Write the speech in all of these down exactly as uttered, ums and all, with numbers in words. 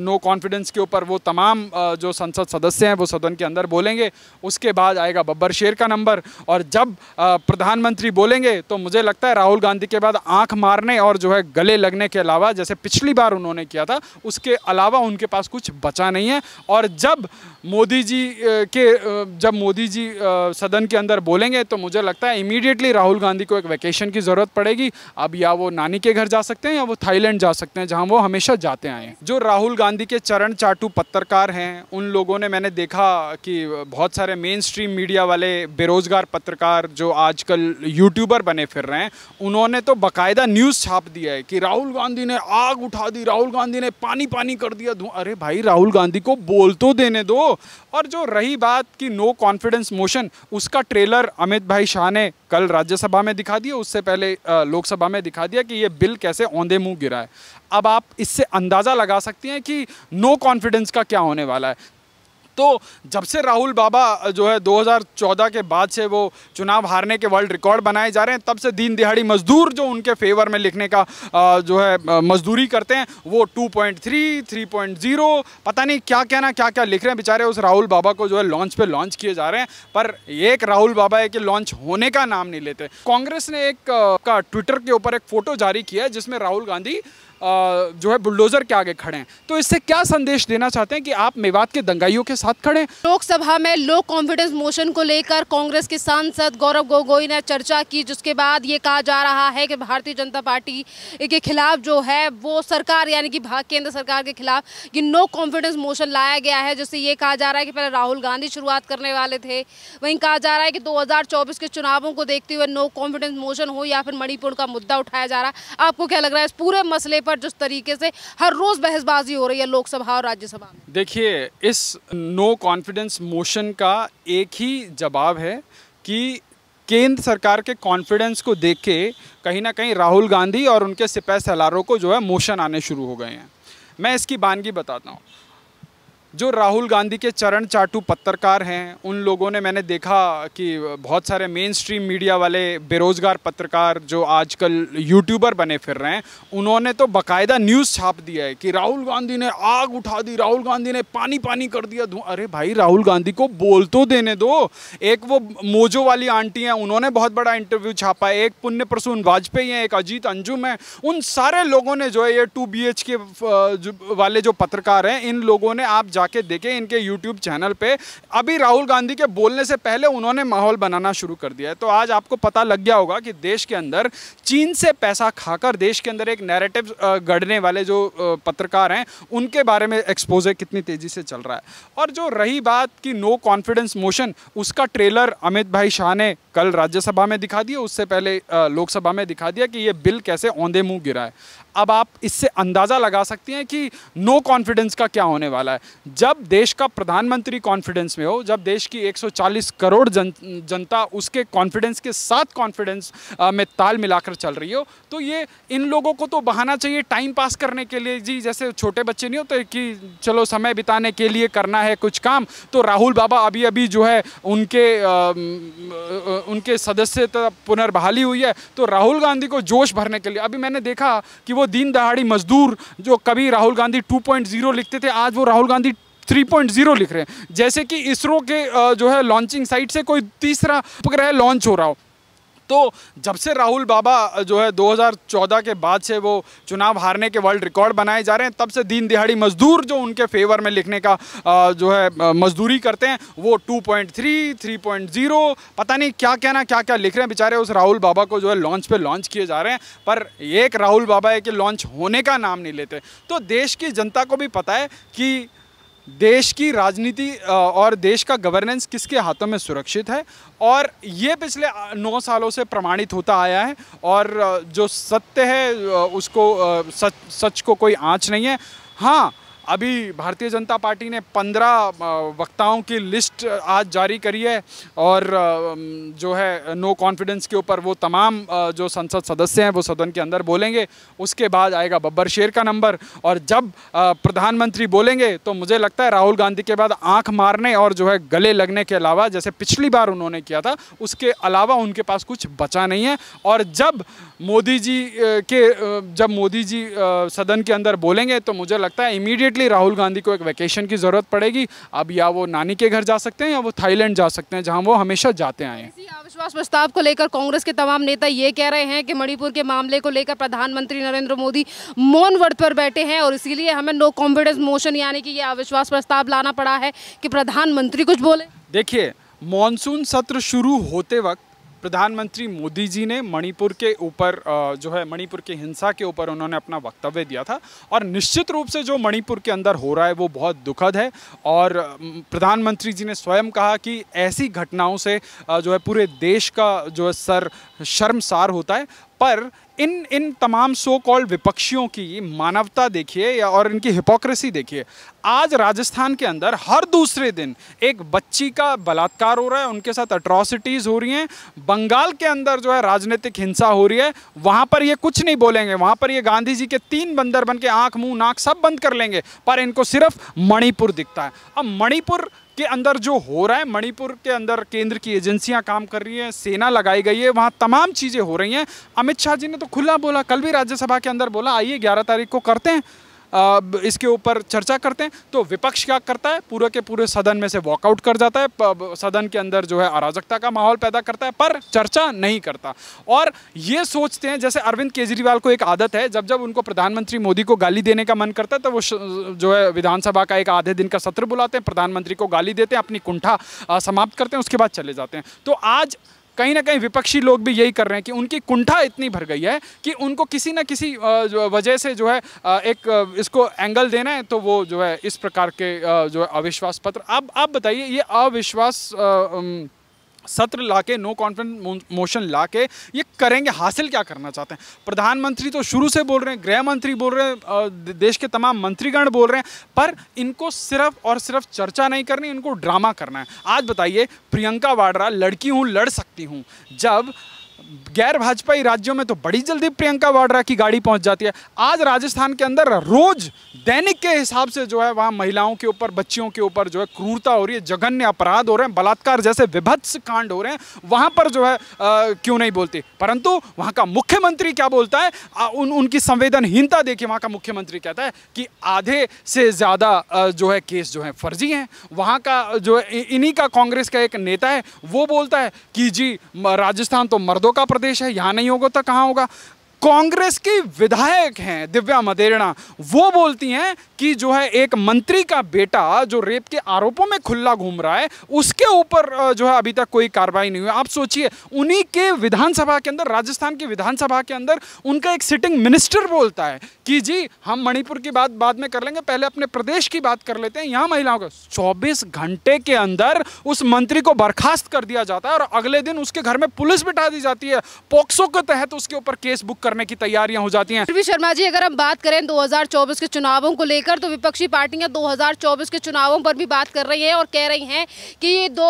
No confidence के ऊपर वो तमाम जो संसद सदस्य हैं वो सदन के अंदर बोलेंगे। उसके बाद आएगा बब्बर शेर का नंबर, और जब प्रधानमंत्री बोलेंगे तो मुझे लगता है राहुल गांधी के बाद आंख मारने और जो है गले लगने के अलावा, जैसे पिछली बार उन्होंने किया था, उसके अलावा उनके पास कुछ बचा नहीं है। और जब मोदी जी के जब मोदी जी सदन के अंदर बोलेंगे तो मुझे लगता है इमीडिएटली राहुल गांधी को एक वैकेशन की ज़रूरत पड़ेगी। अब या वो नानी के घर जा सकते हैं या वो थाईलैंड जा सकते हैं, जहाँ वो हमेशा जाते आए हैं। जो राहुल गांधी के चरण चाटू पत्रकार हैं, उन लोगों ने, मैंने देखा कि बहुत सारे मेन स्ट्रीम मीडिया वाले बेरोजगार पत्रकार जो आजकल यूट्यूबर बने फिर रहे हैं, उन्होंने तो बाकायदा न्यूज़ छाप दिया है कि राहुल गांधी ने आग उठा दी, राहुल गांधी ने पानी पानी कर दिया धुआं। अरे भाई, राहुल गांधी को बोल तो देने दो। और जो रही बात कि नो कॉन्फिडेंस मोशन, उसका ट्रेलर अमित भाई शाह ने कल राज्यसभा में दिखा दिया, उससे पहले लोकसभा में दिखा दिया कि ये बिल कैसे औंधे मुँह गिरा है। अब आप इससे अंदाज़ा लगा सकती हैं कि नो कॉन्फिडेंस का क्या होने वाला है। तो जब से राहुल बाबा जो है दो हज़ार चौदह के बाद से वो चुनाव हारने के वर्ल्ड रिकॉर्ड बनाए जा रहे हैं, तब से दीन दिहाड़ी मजदूर जो उनके फेवर में लिखने का जो है मजदूरी करते हैं, वो two point three, three point zero, पता नहीं क्या क्या ना क्या क्या लिख रहे हैं बेचारे। उस राहुल बाबा को जो है लॉन्च पे लॉन्च किए जा रहे हैं, पर एक राहुल बाबा है कि लॉन्च होने का नाम नहीं लेते। कांग्रेस ने एक का ट्विटर के ऊपर एक फ़ोटो जारी किया है जिसमें राहुल गांधी जो है बुलडोज़र के आगे खड़े हैं। तो इससे क्या संदेश देना चाहते हैं कि आप मेवात के दंगाइयों के साथ खड़े हैं? लोकसभा में लो कॉन्फिडेंस मोशन को लेकर कांग्रेस के सांसद गौरव गोगोई ने चर्चा की, जिसके बाद ये कहा जा रहा है कि भारतीय जनता पार्टी के खिलाफ जो है वो सरकार यानी कि केंद्र सरकार के खिलाफ ये नो कॉन्फिडेंस मोशन लाया गया है, जिससे ये कहा जा रहा है कि पहले राहुल गांधी शुरुआत करने वाले थे। वहीं कहा जा रहा है कि दो हज़ार चौबीस के चुनावों को देखते हुए नो कॉन्फिडेंस मोशन हो या फिर मणिपुर का मुद्दा उठाया जा रहा है। आपको क्या लग रहा है इस पूरे मसले पर जिस तरीके से हर रोज बहसबाजी हो रही है लोकसभा और राज्यसभा में? देखिए, इस नो कॉन्फिडेंस मोशन का एक ही जवाब है कि केंद्र सरकार के कॉन्फिडेंस को देख के कहीं ना कहीं राहुल गांधी और उनके सिपह सलारों को जो है मोशन आने शुरू हो गए हैं। मैं इसकी बानगी बताता हूँ। जो राहुल गांधी के चरण चाटू पत्रकार हैं, उन लोगों ने, मैंने देखा कि बहुत सारे मेन स्ट्रीम मीडिया वाले बेरोजगार पत्रकार जो आजकल यूट्यूबर बने फिर रहे हैं, उन्होंने तो बाकायदा न्यूज़ छाप दिया है कि राहुल गांधी ने आग उठा दी, राहुल गांधी ने पानी पानी कर दिया धुआं। अरे भाई, राहुल गांधी को बोल तो देने दो। एक वो मोजो वाली आंटी हैं, उन्होंने बहुत बड़ा इंटरव्यू छापा है। एक पुण्य प्रसून वाजपेयी हैं, एक अजीत अंजुम हैं। उन सारे लोगों ने जो है ये टू बी एच के वाले जो पत्रकार हैं, इन लोगों ने, आप के देखें इनके यूट्यूब चैनल पे, अभी राहुल गांधी के बोलने से पहले उन्होंने माहौल बनाना शुरू कर दिया है। तो आज आपको पता लग गया होगा कि देश के अंदर चीन से पैसा खाकर देश के अंदर एक नैरेटिव गढ़ने वाले जो पत्रकार हैं, उनके बारे में एक्सपोजर कितनी तेजी से चल रहा है। और जो रही बात कि नो कॉन्फिडेंस मोशन, उसका ट्रेलर अमित भाई शाह ने कल राज्यसभा में दिखा दिया, उससे पहले लोकसभा में दिखा दिया कि ये बिल कैसे औंधे मुँह गिरा है। अब आप इससे अंदाज़ा लगा सकती हैं कि नो कॉन्फिडेंस का क्या होने वाला है। जब देश का प्रधानमंत्री कॉन्फिडेंस में हो, जब देश की एक सौ चालीस करोड़ जन जनता उसके कॉन्फिडेंस के साथ कॉन्फिडेंस में ताल मिलाकर चल रही हो, तो ये इन लोगों को तो बहाना चाहिए टाइम पास करने के लिए। जी, जैसे छोटे बच्चे नहीं होते कि चलो समय बिताने के लिए करना है कुछ काम, तो राहुल बाबा अभी अभी जो है उनके आ, उनके सदस्यता पुनर्बहाली हुई है, तो राहुल गांधी को जोश भरने के लिए। अभी मैंने देखा कि वो दिन दहाड़ी मजदूर जो कभी Rahul Gandhi two point zero लिखते थे, आज वो Rahul Gandhi three point zero लिख रहे हैं, जैसे कि इसरो के जो है लॉन्चिंग साइट से कोई तीसरा उपग्रह लॉन्च हो रहा हो। तो जब से राहुल बाबा जो है दो हज़ार चौदह के बाद से वो चुनाव हारने के वर्ल्ड रिकॉर्ड बनाए जा रहे हैं, तब से दीन दिहाड़ी मजदूर जो उनके फेवर में लिखने का जो है मजदूरी करते हैं, वो two point three, three point zero, पता नहीं क्या क्या ना क्या क्या लिख रहे हैं बेचारे। उस राहुल बाबा को जो है लॉन्च पे लॉन्च किए जा रहे हैं, पर एक राहुल बाबा है कि लॉन्च होने का नाम नहीं लेते। तो देश की जनता को भी पता है कि देश की राजनीति और देश का गवर्नेंस किसके हाथों में सुरक्षित है, और ये पिछले नौ सालों से प्रमाणित होता आया है। और जो सत्य है उसको, सच सच को कोई आँच नहीं है। हाँ, अभी भारतीय जनता पार्टी ने पंद्रह वक्ताओं की लिस्ट आज जारी करी है, और जो है नो कॉन्फिडेंस के ऊपर वो तमाम जो संसद सदस्य हैं वो सदन के अंदर बोलेंगे। उसके बाद आएगा बब्बर शेर का नंबर, और जब प्रधानमंत्री बोलेंगे तो मुझे लगता है राहुल गांधी के बाद आंख मारने और जो है गले लगने के अलावा, जैसे पिछली बार उन्होंने किया था, उसके अलावा उनके पास कुछ बचा नहीं है। और जब मोदी जी के जब मोदी जी सदन के अंदर बोलेंगे तो मुझे लगता है इमीडिएट डेफिनेटली राहुल गांधी को एक वैकेशन की ज़रूरत पड़ेगी। अब या वो नानी के घर जा सकते हैं या वो थाईलैंड जा सकते हैं जहां वो हमेशा जाते आए हैं। इसी अविश्वास प्रस्ताव को लेकर कांग्रेस के तमाम नेता ये कह रहे हैं कि मणिपुर के मामले को लेकर प्रधानमंत्री नरेंद्र मोदी मौन व्रत पर बैठे हैं और इसीलिए हमें नो कॉन्फिडेंस मोशन यानी कि यह अविश्वास प्रस्ताव लाना पड़ा है कि प्रधानमंत्री कुछ बोले। देखिए, मानसून सत्र शुरू होते वक्त प्रधानमंत्री मोदी जी ने मणिपुर के ऊपर जो है मणिपुर की हिंसा के ऊपर उन्होंने अपना वक्तव्य दिया था और निश्चित रूप से जो मणिपुर के अंदर हो रहा है वो बहुत दुखद है। और प्रधानमंत्री जी ने स्वयं कहा कि ऐसी घटनाओं से जो है पूरे देश का जो है सर शर्मसार होता है। पर इन इन तमाम सो कॉल्ड विपक्षियों की मानवता देखिए या और इनकी हिपोक्रेसी देखिए। आज राजस्थान के अंदर हर दूसरे दिन एक बच्ची का बलात्कार हो रहा है, उनके साथ अट्रॉसिटीज़ हो रही हैं। बंगाल के अंदर जो है राजनीतिक हिंसा हो रही है, वहाँ पर ये कुछ नहीं बोलेंगे, वहाँ पर ये गांधी जी के तीन बंदर बन के आँख मुँह नाक सब बंद कर लेंगे, पर इनको सिर्फ मणिपुर दिखता है। अब मणिपुर के अंदर जो हो रहा है, मणिपुर के अंदर केंद्र की एजेंसियां काम कर रही हैं, सेना लगाई गई है, वहाँ तमाम चीज़ें हो रही हैं। अमित शाह जी ने तो खुला बोला, कल भी राज्यसभा के अंदर बोला आइए ग्यारह तारीख को करते हैं आ, इसके ऊपर चर्चा करते हैं। तो विपक्ष क्या करता है, पूरे के पूरे सदन में से वॉकआउट कर जाता है, सदन के अंदर जो है अराजकता का माहौल पैदा करता है, पर चर्चा नहीं करता। और ये सोचते हैं जैसे अरविंद केजरीवाल को एक आदत है, जब जब उनको प्रधानमंत्री मोदी को गाली देने का मन करता है तो वो जो है विधानसभा का एक आधे दिन का सत्र बुलाते हैं, प्रधानमंत्री को गाली देते हैं, अपनी कुंठा समाप्त करते हैं, उसके बाद चले जाते हैं। तो आज कहीं ना कहीं विपक्षी लोग भी यही कर रहे हैं कि उनकी कुंठा इतनी भर गई है कि उनको किसी ना किसी वजह से जो है एक इसको एंगल देना है, तो वो जो है इस प्रकार के जो है अविश्वास पत्र। अब आप बताइए, ये अविश्वास सत्र लाके नो कॉन्फिडेंस मोशन लाके ये करेंगे हासिल क्या, करना चाहते हैं? प्रधानमंत्री तो शुरू से बोल रहे हैं, गृह मंत्री बोल रहे हैं, देश के तमाम मंत्रीगण बोल रहे हैं, पर इनको सिर्फ और सिर्फ चर्चा नहीं करनी, इनको ड्रामा करना है। आज बताइए, प्रियंका वाड्रा लड़की हूँ लड़ सकती हूँ, जब गैर भाजपाई राज्यों में तो बड़ी जल्दी प्रियंका वाड्रा की गाड़ी पहुंच जाती है। आज राजस्थान के अंदर रोज दैनिक के हिसाब से जो है वहाँ महिलाओं के ऊपर, बच्चियों के ऊपर जो है क्रूरता हो रही है, जघन्य अपराध हो रहे हैं, बलात्कार जैसे विभत्स कांड हो रहे हैं, वहाँ पर जो है आ, क्यों नहीं बोलती? परंतु वहाँ का मुख्यमंत्री क्या बोलता है, आ, उन उनकी संवेदनहीनता देखिए। वहाँ का मुख्यमंत्री कहता है कि आधे से ज़्यादा जो है केस जो है फर्जी हैं। वहाँ का जो है इन्हीं का कांग्रेस का एक नेता है, वो बोलता है कि जी राजस्थान तो मर्दों का प्रदेश है, यहाँ नहीं होगा तो कहाँ होगा। कांग्रेस की विधायक हैं दिव्या मदेरणा, वो बोलती हैं कि जो है एक मंत्री का बेटा जो रेप के आरोपों में खुला घूम रहा है, उसके ऊपर जो है अभी तक कोई कार्रवाई नहीं हुई। आप सोचिए, उन्हीं के विधानसभा के अंदर, राजस्थान की विधानसभा के अंदर उनका एक सिटिंग मिनिस्टर बोलता है कि जी हम मणिपुर की बात बाद में कर लेंगे, पहले अपने प्रदेश की बात कर लेते हैं, यहाँ महिलाओं का। चौबीस घंटे के अंदर उस मंत्री को बर्खास्त कर दिया जाता है और अगले दिन उसके घर में पुलिस बिठा दी जाती है, पॉक्सो के तहत उसके ऊपर केस बुक की तैयारियां हो जाती हैं। शर्मा जी, अगर हम बात करें दो हज़ार चौबीस के चुनावों को लेकर तो विपक्षी पार्टियां दो हज़ार चौबीस के चुनावों पर भी बात कर रही हैं और कह रही हैं कि दो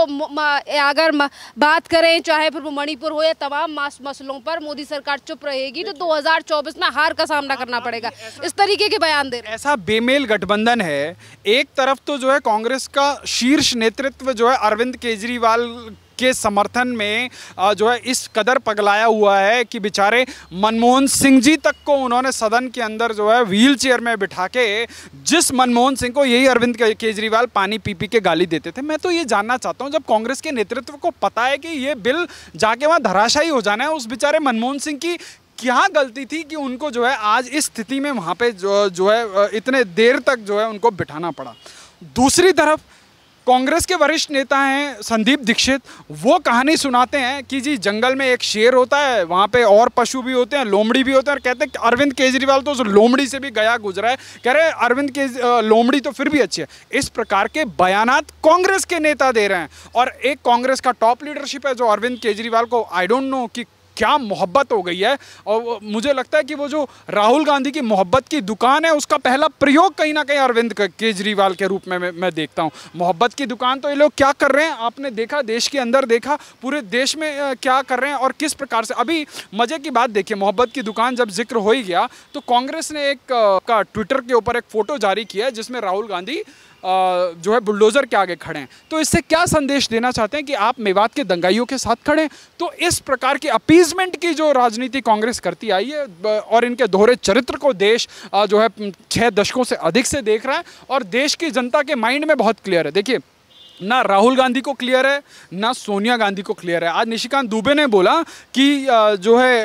अगर बात करें चाहे फिर मणिपुर हो या तमाम मसलों पर मोदी सरकार चुप रहेगी तो दो हज़ार चौबीस में हार का सामना करना पड़ेगा। इस तरीके के बयान दे रहे हैं। ऐसा बेमेल गठबंधन है। एक तरफ तो जो है कांग्रेस का शीर्ष नेतृत्व जो है अरविंद केजरीवाल के समर्थन में जो है इस कदर पगलाया हुआ है कि बेचारे मनमोहन सिंह जी तक को उन्होंने सदन के अंदर जो है व्हील चेयर में बिठा के, जिस मनमोहन सिंह को यही अरविंद केजरीवाल पानी पी पी के गाली देते थे। मैं तो ये जानना चाहता हूँ, जब कांग्रेस के नेतृत्व को पता है कि ये बिल जाके वहाँ धराशायी हो जाना है, उस बेचारे मनमोहन सिंह की क्या गलती थी कि उनको जो है आज इस स्थिति में वहाँ पे जो जो है इतने देर तक जो है उनको बिठाना पड़ा। दूसरी तरफ कांग्रेस के वरिष्ठ नेता हैं संदीप दीक्षित, वो कहानी सुनाते हैं कि जी जंगल में एक शेर होता है, वहाँ पे और पशु भी होते हैं, लोमड़ी भी होते हैं, और कहते हैं कि अरविंद केजरीवाल तो उस लोमड़ी से भी गया गुजरा है, कह रहे हैं अरविंद केज लोमड़ी तो फिर भी अच्छी है। इस प्रकार के बयानात कांग्रेस के नेता दे रहे हैं। और एक कांग्रेस का टॉप लीडरशिप है जो अरविंद केजरीवाल को आई डोंट नो कि क्या मोहब्बत हो गई है, और मुझे लगता है कि वो जो राहुल गांधी की मोहब्बत की दुकान है उसका पहला प्रयोग कहीं ना कहीं अरविंद केजरीवाल के रूप में मैं देखता हूँ। मोहब्बत की दुकान तो ये लोग क्या कर रहे हैं, आपने देखा देश के अंदर, देखा पूरे देश में क्या कर रहे हैं और किस प्रकार से। अभी मज़े की बात देखिए, मोहब्बत की दुकान जब जिक्र हो ही गया तो कांग्रेस ने एक का ट्विटर के ऊपर एक फ़ोटो जारी किया है जिसमें राहुल गांधी जो है बुलडोज़र के आगे खड़े हैं। तो इससे क्या संदेश देना चाहते हैं कि आप मेवात के दंगाइयों के साथ खड़े हैं? तो इस प्रकार की अपीजमेंट की जो राजनीति कांग्रेस करती आई है और इनके दोहरे चरित्र को देश जो है छः दशकों से अधिक से देख रहा है और देश की जनता के माइंड में बहुत क्लियर है। देखिए ना राहुल गांधी को क्लियर है ना सोनिया गांधी को क्लियर है। आज निशिकांत दुबे ने बोला कि जो है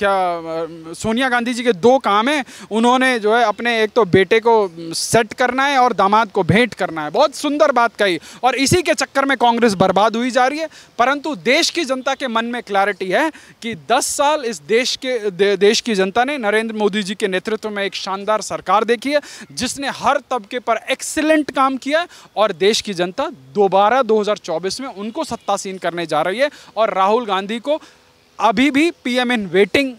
क्या सोनिया गांधी जी के दो काम हैं, उन्होंने जो है अपने एक तो बेटे को सेट करना है और दामाद को भेंट करना है। बहुत सुंदर बात कही और इसी के चक्कर में कांग्रेस बर्बाद हुई जा रही है। परंतु देश की जनता के मन में क्लैरिटी है कि दस साल इस देश के दे, देश की जनता ने नरेंद्र मोदी जी के नेतृत्व में एक शानदार सरकार देखी है जिसने हर तबके पर एक्सीलेंट काम किया और देश की जनता दोबारा दो हज़ार चौबीस में उनको सत्तासीन करने जा रही है। और राहुल गांधी को अभी भी पीएम इन वेटिंग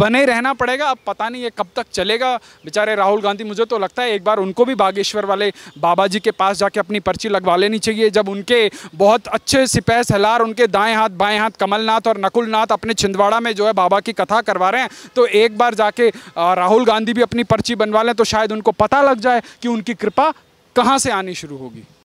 बने रहना पड़ेगा। अब पता नहीं ये कब तक चलेगा। बेचारे राहुल गांधी, मुझे तो लगता है एक बार उनको भी बागेश्वर वाले बाबा जी के पास जाके अपनी पर्ची लगवा लेनी चाहिए। जब उनके बहुत अच्छे सिपह सलार, उनके दाएं हाथ बाएं हाथ कमलनाथ और नकुलनाथ अपने छिंदवाड़ा में जो है बाबा की कथा करवा रहे हैं, तो एक बार जाके राहुल गांधी भी अपनी पर्ची बनवा लें तो शायद उनको पता लग जाए कि उनकी कृपा कहाँ से आनी शुरू होगी।